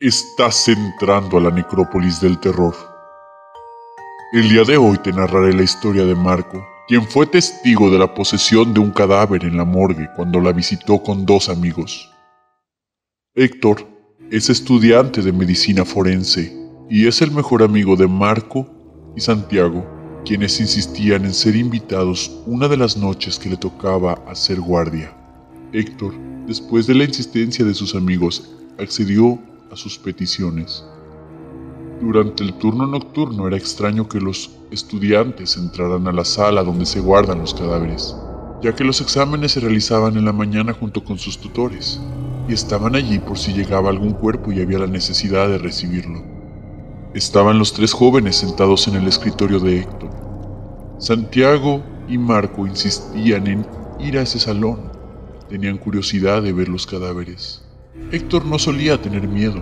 Estás entrando a la necrópolis del terror. El día de hoy te narraré la historia de Marco, quien fue testigo de la posesión de un cadáver en la morgue cuando la visitó con dos amigos. Héctor es estudiante de medicina forense y es el mejor amigo de Marco y Santiago, quienes insistían en ser invitados una de las noches que le tocaba hacer guardia. Héctor, después de la insistencia de sus amigos, accedió a sus peticiones. Durante el turno nocturno era extraño que los estudiantes entraran a la sala donde se guardan los cadáveres, ya que los exámenes se realizaban en la mañana junto con sus tutores, y estaban allí por si llegaba algún cuerpo y había la necesidad de recibirlo. Estaban los tres jóvenes sentados en el escritorio de Héctor. Santiago y Marco insistían en ir a ese salón. Tenían curiosidad de ver los cadáveres. Héctor no solía tener miedo,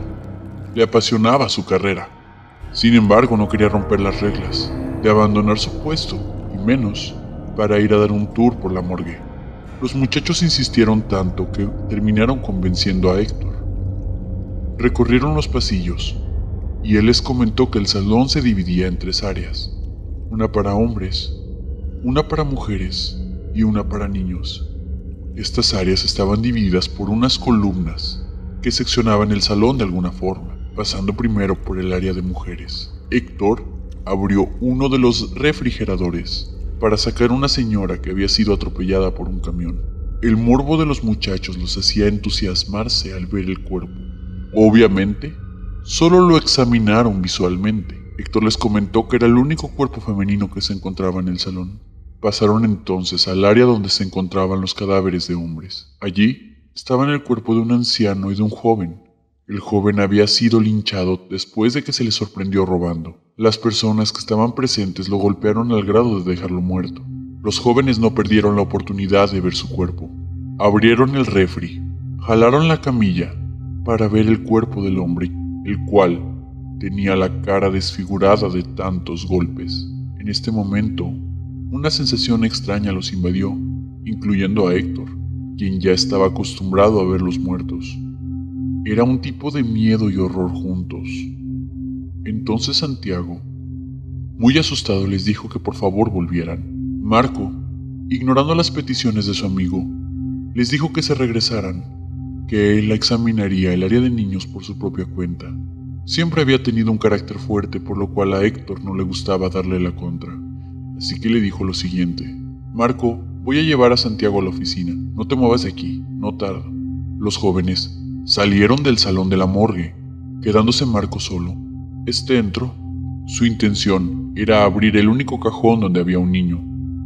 le apasionaba su carrera. Sin embargo, no quería romper las reglas de abandonar su puesto, y menos para ir a dar un tour por la morgue. Los muchachos insistieron tanto que terminaron convenciendo a Héctor. Recorrieron los pasillos, y él les comentó que el salón se dividía en tres áreas: una para hombres, una para mujeres y una para niños. Estas áreas estaban divididas por unas columnas que seccionaban el salón de alguna forma, pasando primero por el área de mujeres. Héctor abrió uno de los refrigeradores para sacar a una señora que había sido atropellada por un camión. El morbo de los muchachos los hacía entusiasmarse al ver el cuerpo. Obviamente, solo lo examinaron visualmente. Héctor les comentó que era el único cuerpo femenino que se encontraba en el salón. Pasaron entonces al área donde se encontraban los cadáveres de hombres. Allí estaban el cuerpo de un anciano y de un joven. El joven había sido linchado después de que se le sorprendió robando. Las personas que estaban presentes lo golpearon al grado de dejarlo muerto. Los jóvenes no perdieron la oportunidad de ver su cuerpo. Abrieron el refri, jalaron la camilla para ver el cuerpo del hombre, el cual tenía la cara desfigurada de tantos golpes. En este momento, una sensación extraña los invadió, incluyendo a Héctor, quien ya estaba acostumbrado a ver los muertos. Era un tipo de miedo y horror juntos. Entonces Santiago, muy asustado, les dijo que por favor volvieran. Marco, ignorando las peticiones de su amigo, les dijo que se regresaran, que él examinaría el área de niños por su propia cuenta. Siempre había tenido un carácter fuerte, por lo cual a Héctor no le gustaba darle la contra, así que le dijo lo siguiente: Marco, voy a llevar a Santiago a la oficina. No te muevas de aquí, no tardo. Los jóvenes salieron del salón de la morgue, quedándose Marco solo. Este entró. Su intención era abrir el único cajón donde había un niño,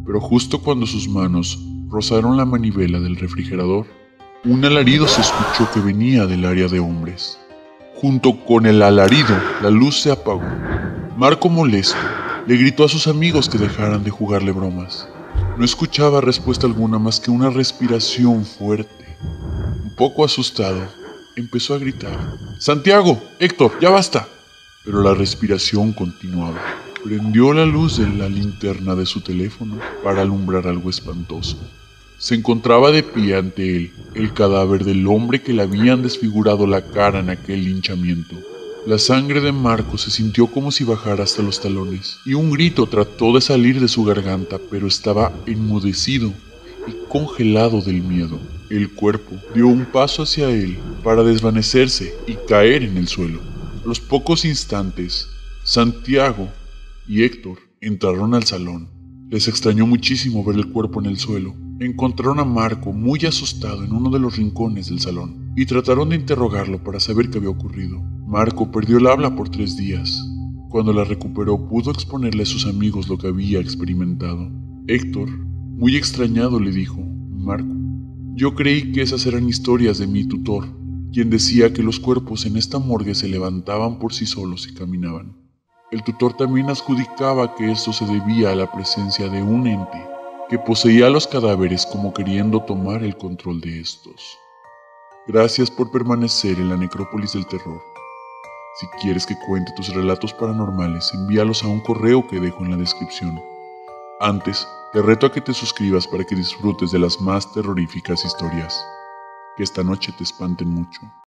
pero justo cuando sus manos rozaron la manivela del refrigerador, un alarido se escuchó que venía del área de hombres. Junto con el alarido, la luz se apagó. Marco, molesto, le gritó a sus amigos que dejaran de jugarle bromas. No escuchaba respuesta alguna más que una respiración fuerte. Un poco asustado, empezó a gritar: Santiago, Héctor, ya basta. Pero la respiración continuaba. Prendió la luz de la linterna de su teléfono para alumbrar algo espantoso. Se encontraba de pie ante él el cadáver del hombre que le habían desfigurado la cara en aquel linchamiento. La sangre de Marco se sintió como si bajara hasta los talones, y un grito trató de salir de su garganta, pero estaba enmudecido y congelado del miedo. El cuerpo dio un paso hacia él para desvanecerse y caer en el suelo. A los pocos instantes, Santiago y Héctor entraron al salón. Les extrañó muchísimo ver el cuerpo en el suelo. Encontraron a Marco muy asustado en uno de los rincones del salón y trataron de interrogarlo para saber qué había ocurrido. Marco perdió el habla por 3 días. Cuando la recuperó, pudo exponerle a sus amigos lo que había experimentado. Héctor, muy extrañado, le dijo: Marco, yo creí que esas eran historias de mi tutor, quien decía que los cuerpos en esta morgue se levantaban por sí solos y caminaban. El tutor también adjudicaba que esto se debía a la presencia de un ente que poseía a los cadáveres, como queriendo tomar el control de estos. Gracias por permanecer en la necrópolis del terror. Si quieres que cuente tus relatos paranormales, envíalos a un correo que dejo en la descripción. Antes, te reto a que te suscribas para que disfrutes de las más terroríficas historias. Que esta noche te espanten mucho.